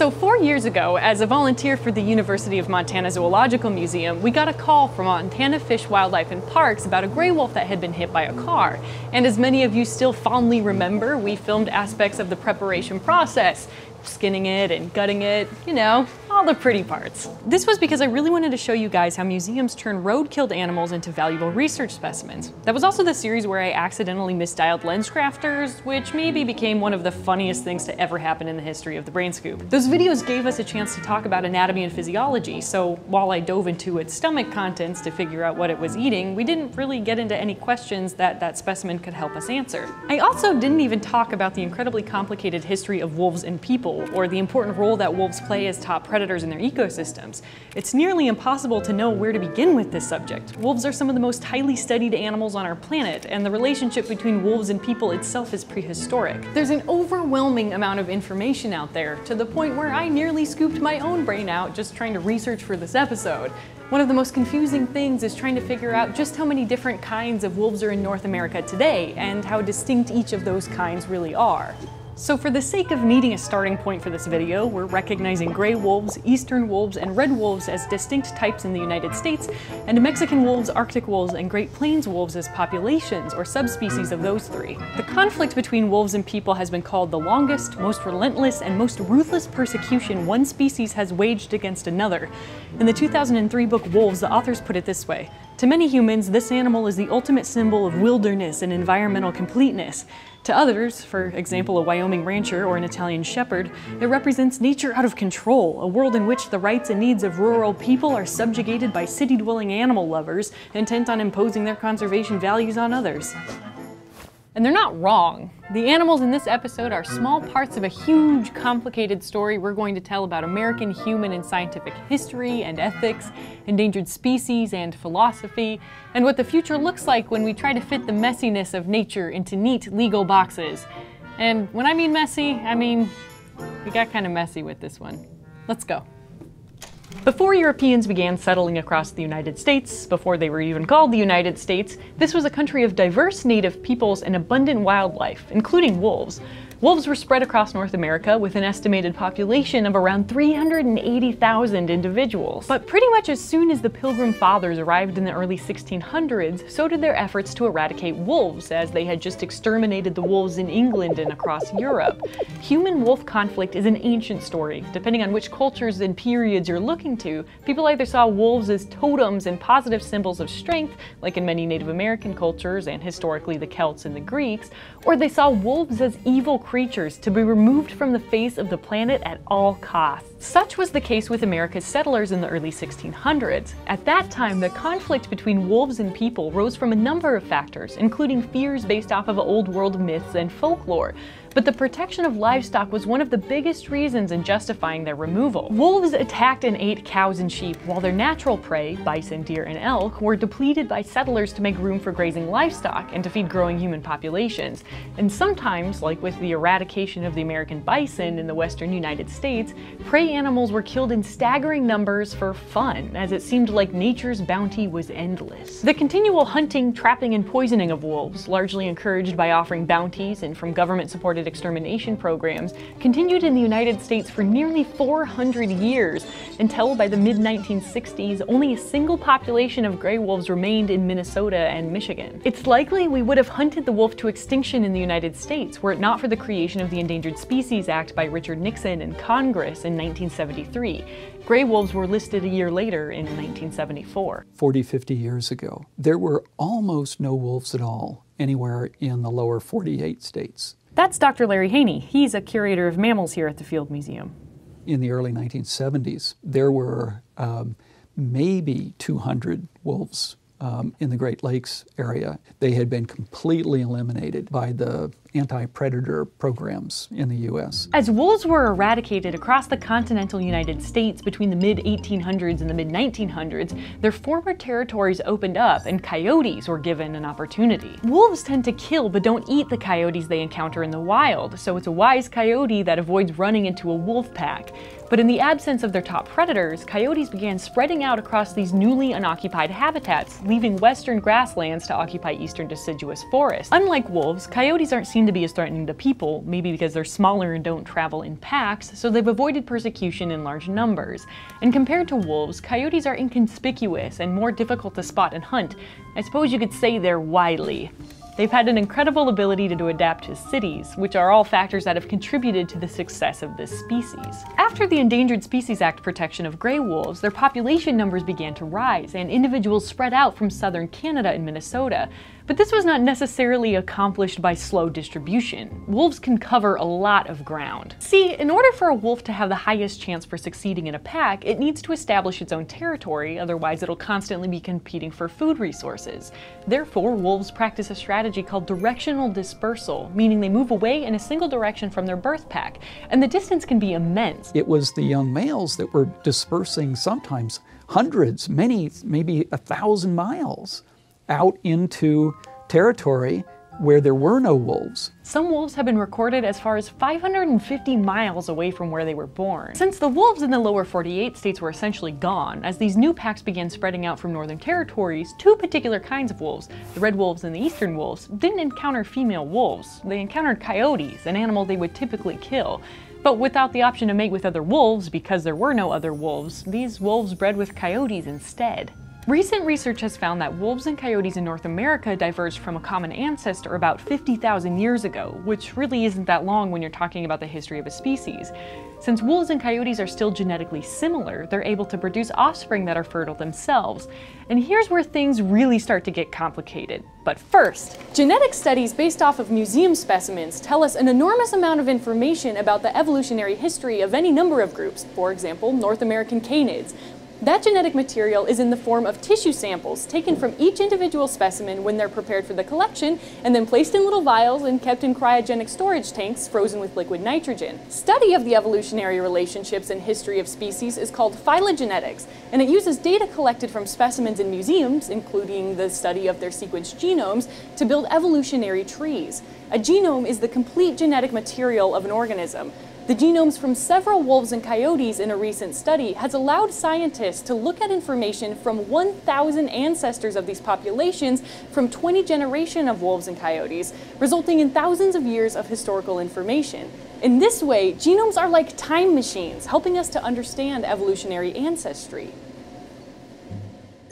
So 4 years ago, as a volunteer for the University of Montana Zoological Museum, we got a call from Montana Fish, Wildlife, and Parks about a gray wolf that had been hit by a car. And as many of you still fondly remember, we filmed aspects of the preparation process, skinning it and gutting it, you know, all the pretty parts. This was because I really wanted to show you guys how museums turn road-killed animals into valuable research specimens. That was also the series where I accidentally misdialed Lens Crafters, which maybe became one of the funniest things to ever happen in the history of The Brain Scoop. Those videos gave us a chance to talk about anatomy and physiology, so while I dove into its stomach contents to figure out what it was eating, we didn't really get into any questions that specimen could help us answer. I also didn't even talk about the incredibly complicated history of wolves and people, or the important role that wolves play as top predators in their ecosystems. It's nearly impossible to know where to begin with this subject. Wolves are some of the most highly studied animals on our planet, and the relationship between wolves and people itself is prehistoric. There's an overwhelming amount of information out there, to the point where I nearly scooped my own brain out just trying to research for this episode. One of the most confusing things is trying to figure out just how many different kinds of wolves are in North America today, and how distinct each of those kinds really are. So for the sake of needing a starting point for this video, we're recognizing gray wolves, eastern wolves, and red wolves as distinct types in the United States, and Mexican wolves, Arctic wolves, and Great Plains wolves as populations or subspecies of those three. The conflict between wolves and people has been called the longest, most relentless, and most ruthless persecution one species has waged against another. In the 2003 book Wolves, the authors put it this way: to many humans, this animal is the ultimate symbol of wilderness and environmental completeness. To others, for example a Wyoming rancher or an Italian shepherd, it represents nature out of control, a world in which the rights and needs of rural people are subjugated by city-dwelling animal lovers intent on imposing their conservation values on others. And they're not wrong. The animals in this episode are small parts of a huge, complicated story we're going to tell about American human and scientific history and ethics, endangered species and philosophy, and what the future looks like when we try to fit the messiness of nature into neat legal boxes. And when I mean messy, I mean we got kind of messy with this one. Let's go. Before Europeans began settling across the United States, before they were even called the United States, this was a country of diverse native peoples and abundant wildlife, including wolves. Wolves were spread across North America with an estimated population of around 380,000 individuals. But pretty much as soon as the Pilgrim Fathers arrived in the early 1600s, so did their efforts to eradicate wolves, as they had just exterminated the wolves in England and across Europe. Human-wolf conflict is an ancient story. Depending on which cultures and periods you're looking to, people either saw wolves as totems and positive symbols of strength, like in many Native American cultures and historically the Celts and the Greeks, or they saw wolves as evil creatures to be removed from the face of the planet at all costs. Such was the case with America's settlers in the early 1600s. At that time, the conflict between wolves and people rose from a number of factors, including fears based off of old world myths and folklore. But the protection of livestock was one of the biggest reasons in justifying their removal. Wolves attacked and ate cows and sheep, while their natural prey, bison, deer, and elk, were depleted by settlers to make room for grazing livestock and to feed growing human populations. And sometimes, like with the eradication of the American bison in the western United States, prey animals were killed in staggering numbers for fun, as it seemed like nature's bounty was endless. The continual hunting, trapping, and poisoning of wolves, largely encouraged by offering bounties and from government-supported extermination programs, continued in the United States for nearly 400 years, until by the mid-1960s, only a single population of gray wolves remained in Minnesota and Michigan. It's likely we would have hunted the wolf to extinction in the United States were it not for the creation of the Endangered Species Act by Richard Nixon and Congress in 1973. Gray wolves were listed a year later in 1974. 40, 50 years ago, there were almost no wolves at all anywhere in the lower 48 states. That's Dr. Larry Haney. He's a curator of mammals here at the Field Museum. In the early 1970s, there were maybe 200 wolves in the Great Lakes area. They had been completely eliminated by the anti-predator programs in the U.S. As wolves were eradicated across the continental United States between the mid-1800s and the mid-1900s, their former territories opened up and coyotes were given an opportunity. Wolves tend to kill but don't eat the coyotes they encounter in the wild, so it's a wise coyote that avoids running into a wolf pack. But in the absence of their top predators, coyotes began spreading out across these newly unoccupied habitats, leaving western grasslands to occupy eastern deciduous forests. Unlike wolves, coyotes aren't seen to be as threatening to people, maybe because they're smaller and don't travel in packs, so they've avoided persecution in large numbers. And compared to wolves, coyotes are inconspicuous and more difficult to spot and hunt. I suppose you could say they're wily. They've had an incredible ability to adapt to cities, which are all factors that have contributed to the success of this species. After the Endangered Species Act protection of gray wolves, their population numbers began to rise, and individuals spread out from southern Canada and Minnesota. But this was not necessarily accomplished by slow distribution. Wolves can cover a lot of ground. See, in order for a wolf to have the highest chance for succeeding in a pack, it needs to establish its own territory, otherwise it'll constantly be competing for food resources. Therefore, wolves practice a strategy called directional dispersal, meaning they move away in a single direction from their birth pack, and the distance can be immense. It was the young males that were dispersing sometimes hundreds, many, maybe 1,000 miles. Out into territory where there were no wolves. Some wolves have been recorded as far as 550 miles away from where they were born. Since the wolves in the lower 48 states were essentially gone, as these new packs began spreading out from northern territories, two particular kinds of wolves, the red wolves and the eastern wolves, didn't encounter female wolves. They encountered coyotes, an animal they would typically kill. But without the option to mate with other wolves, because there were no other wolves, these wolves bred with coyotes instead. Recent research has found that wolves and coyotes in North America diverged from a common ancestor about 50,000 years ago, which really isn't that long when you're talking about the history of a species. Since wolves and coyotes are still genetically similar, they're able to produce offspring that are fertile themselves. And here's where things really start to get complicated. But first, genetic studies based off of museum specimens tell us an enormous amount of information about the evolutionary history of any number of groups, for example, North American canids. That genetic material is in the form of tissue samples taken from each individual specimen when they're prepared for the collection and then placed in little vials and kept in cryogenic storage tanks frozen with liquid nitrogen. Study of the evolutionary relationships and history of species is called phylogenetics, and it uses data collected from specimens in museums, including the study of their sequenced genomes, to build evolutionary trees. A genome is the complete genetic material of an organism. The genomes from several wolves and coyotes in a recent study has allowed scientists to look at information from 1,000 ancestors of these populations from 20 generations of wolves and coyotes, resulting in thousands of years of historical information. In this way, genomes are like time machines, helping us to understand evolutionary ancestry.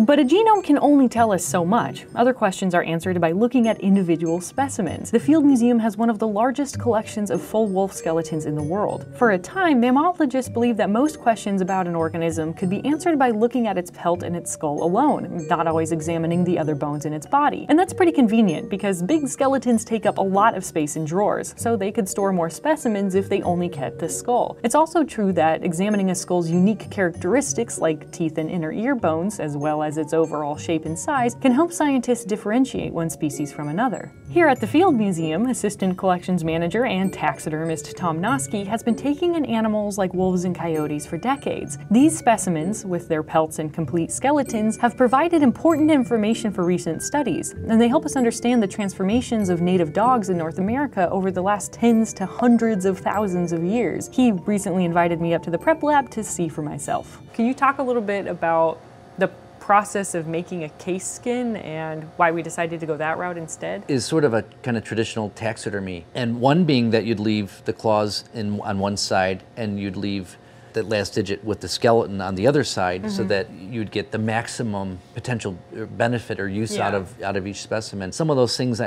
But a genome can only tell us so much. Other questions are answered by looking at individual specimens. The Field Museum has one of the largest collections of full wolf skeletons in the world. For a time, mammalogists believed that most questions about an organism could be answered by looking at its pelt and its skull alone, not always examining the other bones in its body. And that's pretty convenient, because big skeletons take up a lot of space in drawers, so they could store more specimens if they only kept the skull. It's also true that examining a skull's unique characteristics, like teeth and inner ear bones, as well as its overall shape and size, can help scientists differentiate one species from another. Here at the Field Museum, Assistant Collections Manager and taxidermist Tom Gnoske has been taking in animals like wolves and coyotes for decades. These specimens, with their pelts and complete skeletons, have provided important information for recent studies, and they help us understand the transformations of native dogs in North America over the last tens to hundreds of thousands of years. He recently invited me up to the prep lab to see for myself. Can you talk a little bit about the process of making a case skin and why we decided to go that route instead? Is sort of a kind of traditional taxidermy. And one being that you'd leave the claws on one side and you'd leave that last digit with the skeleton on the other side, so that you'd get the maximum potential benefit or use out of each specimen. Some of those things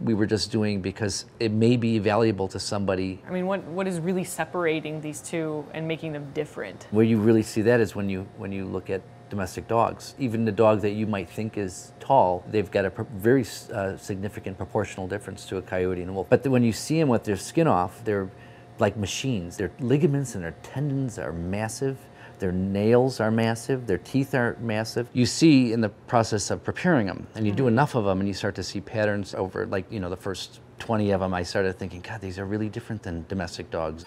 we were just doing because it may be valuable to somebody. I mean, what is really separating these two and making them different? Where you really see that is when you look at domestic dogs. Even the dog that you might think is tall, they've got a very significant proportional difference to a coyote and a wolf. But when you see them with their skin off, they're like machines. Their ligaments and their tendons are massive. Their nails are massive. Their teeth are massive. You see in the process of preparing them, and you do enough of them, and you start to see patterns over, like, you know, the first 20 of them, I started thinking, God, these are really different than domestic dogs.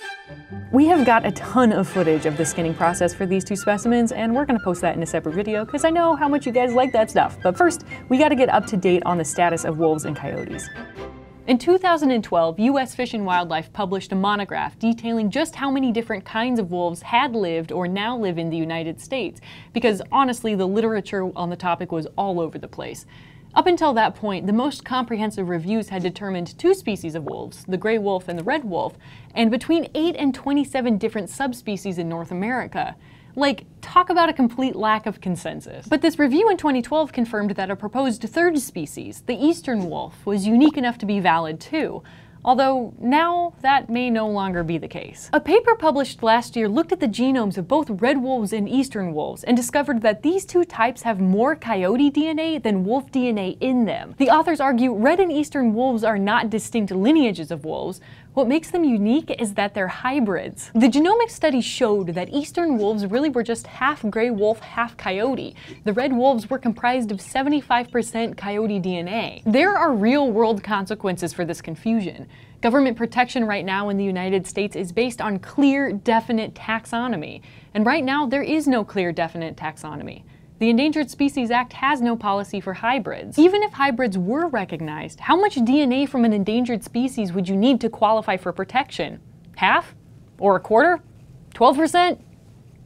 We have got a ton of footage of the skinning process for these two specimens, and we're gonna post that in a separate video because I know how much you guys like that stuff. But first, we gotta get up to date on the status of wolves and coyotes. In 2012, U.S. Fish and Wildlife published a monograph detailing just how many different kinds of wolves had lived or now live in the United States, because honestly, the literature on the topic was all over the place. Up until that point, the most comprehensive reviews had determined two species of wolves, the gray wolf and the red wolf, and between 8 and 27 different subspecies in North America. Like, talk about a complete lack of consensus. But this review in 2012 confirmed that a proposed third species, the eastern wolf, was unique enough to be valid too. Although now, that may no longer be the case. A paper published last year looked at the genomes of both red wolves and eastern wolves and discovered that these two types have more coyote DNA than wolf DNA in them. The authors argue red and eastern wolves are not distinct lineages of wolves. What makes them unique is that they're hybrids. The genomic study showed that eastern wolves really were just half gray wolf, half coyote. The red wolves were comprised of 75% coyote DNA. There are real-world consequences for this confusion. Government protection right now in the United States is based on clear, definite taxonomy. And right now, there is no clear, definite taxonomy. The Endangered Species Act has no policy for hybrids. Even if hybrids were recognized, how much DNA from an endangered species would you need to qualify for protection? Half? Or a quarter? 12%?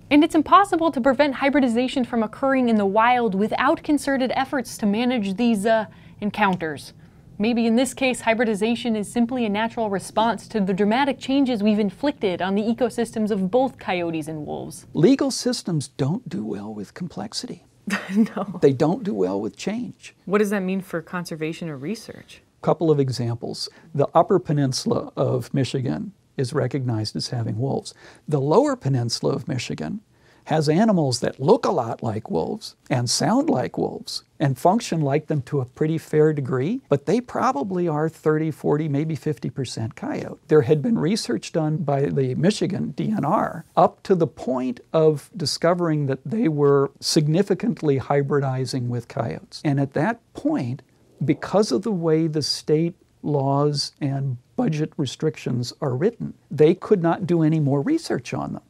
And it's impossible to prevent hybridization from occurring in the wild without concerted efforts to manage these, encounters. Maybe in this case, hybridization is simply a natural response to the dramatic changes we've inflicted on the ecosystems of both coyotes and wolves. Legal systems don't do well with complexity. No. They don't do well with change. What does that mean for conservation or research? A couple of examples. The Upper Peninsula of Michigan is recognized as having wolves. The Lower Peninsula of Michigan has animals that look a lot like wolves and sound like wolves and function like them to a pretty fair degree, but they probably are 30, 40, maybe 50% coyote. There had been research done by the Michigan DNR up to the point of discovering that they were significantly hybridizing with coyotes. And at that point, because of the way the state laws and budget restrictions are written, they could not do any more research on them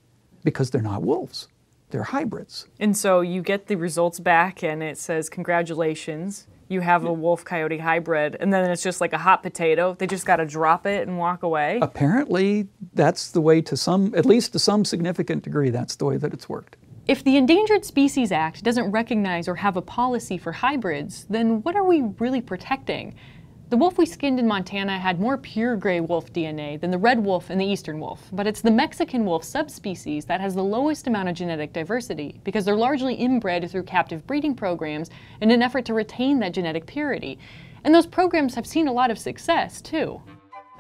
because they're not wolves. They're hybrids. And so you get the results back and it says, congratulations, you have a wolf-coyote hybrid. And then it's just like a hot potato. They just got to drop it and walk away. Apparently, that's the way to some, at least to some significant degree, that's the way that it's worked. If the Endangered Species Act doesn't recognize or have a policy for hybrids, then what are we really protecting? The wolf we skinned in Montana had more pure gray wolf DNA than the red wolf and the eastern wolf, but it's the Mexican wolf subspecies that has the lowest amount of genetic diversity because they're largely inbred through captive breeding programs in an effort to retain that genetic purity. And those programs have seen a lot of success, too.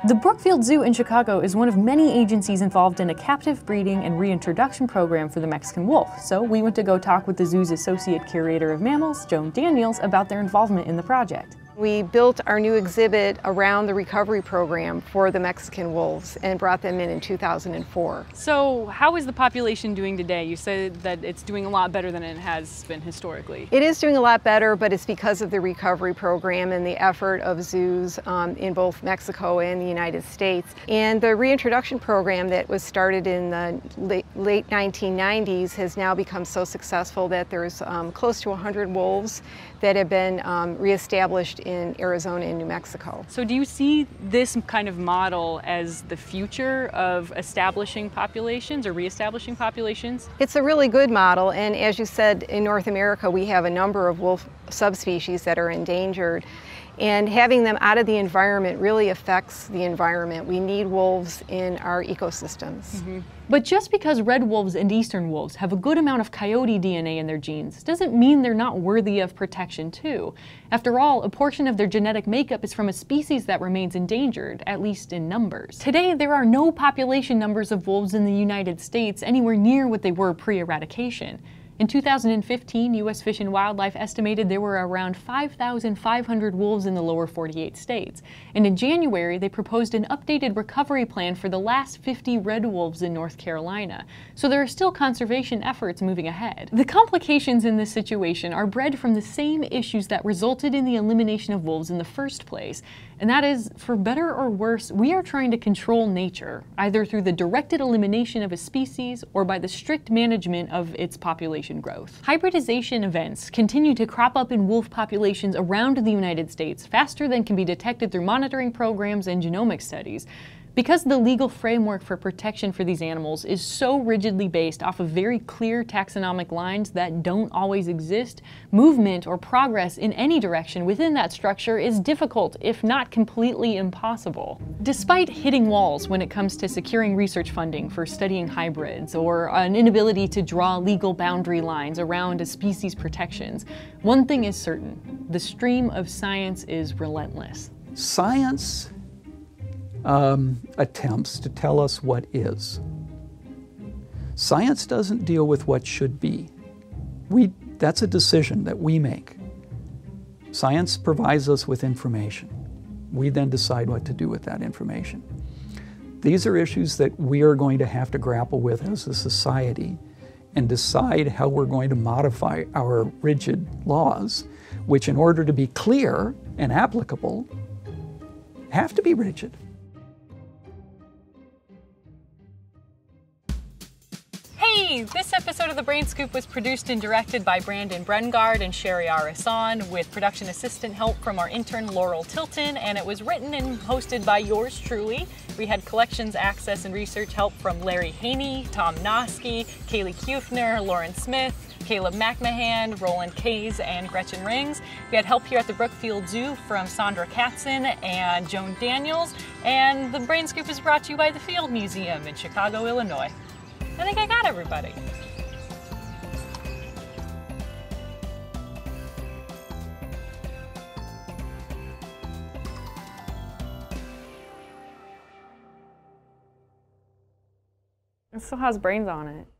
The Brookfield Zoo in Chicago is one of many agencies involved in a captive breeding and reintroduction program for the Mexican wolf, so we went to go talk with the zoo's associate curator of mammals, Joan Daniels, about their involvement in the project. We built our new exhibit around the recovery program for the Mexican wolves and brought them in 2004. So how is the population doing today? You said that it's doing a lot better than it has been historically. It is doing a lot better, but it's because of the recovery program and the effort of zoos in both Mexico and the United States. And the reintroduction program that was started in the late 1990s has now become so successful that there's close to 100 wolves that have been reestablished in Arizona and New Mexico. So do you see this kind of model as the future of establishing populations or reestablishing populations? It's a really good model, and as you said, in North America we have a number of wolf subspecies that are endangered. And having them out of the environment really affects the environment. We need wolves in our ecosystems. Mm-hmm. But just because red wolves and eastern wolves have a good amount of coyote DNA in their genes doesn't mean they're not worthy of protection too. After all, a portion of their genetic makeup is from a species that remains endangered, at least in numbers. Today, there are no population numbers of wolves in the United States anywhere near what they were pre-eradication. In 2015, U.S. Fish and Wildlife estimated there were around 5,500 wolves in the lower 48 states. And in January, they proposed an updated recovery plan for the last 50 red wolves in North Carolina. So there are still conservation efforts moving ahead. The complications in this situation are bred from the same issues that resulted in the elimination of wolves in the first place. And that is, for better or worse, we are trying to control nature, either through the directed elimination of a species or by the strict management of its population growth. Hybridization events continue to crop up in wolf populations around the United States faster than can be detected through monitoring programs and genomic studies, because the legal framework for protection for these animals is so rigidly based off of very clear taxonomic lines that don't always exist. Movement or progress in any direction within that structure is difficult, if not completely impossible. Despite hitting walls when it comes to securing research funding for studying hybrids or an inability to draw legal boundary lines around a species' protections, one thing is certain: the stream of science is relentless. Science attempts to tell us what is. Science doesn't deal with what should be. That's a decision that we make. Science provides us with information. We then decide what to do with that information. These are issues that we are going to have to grapple with as a society and decide how we're going to modify our rigid laws, which in order to be clear and applicable, have to be rigid. Hey, this episode of The Brain Scoop was produced and directed by Brandon Brungard and Sheheryar Ahsan, with production assistant help from our intern Laurel Tilton, and it was written and hosted by yours truly. We had collections, access, and research help from Larry Haney, Tom Gnoske, Kaylee Kuefner, Lauren Smith, Caleb McMahon, Roland Kays, and Gretchen Rings. We had help here at the Brookfield Zoo from Sandra Katzen and Joan Daniels. And The Brain Scoop is brought to you by the Field Museum in Chicago, Illinois. I think I got everybody. It still has brains on it.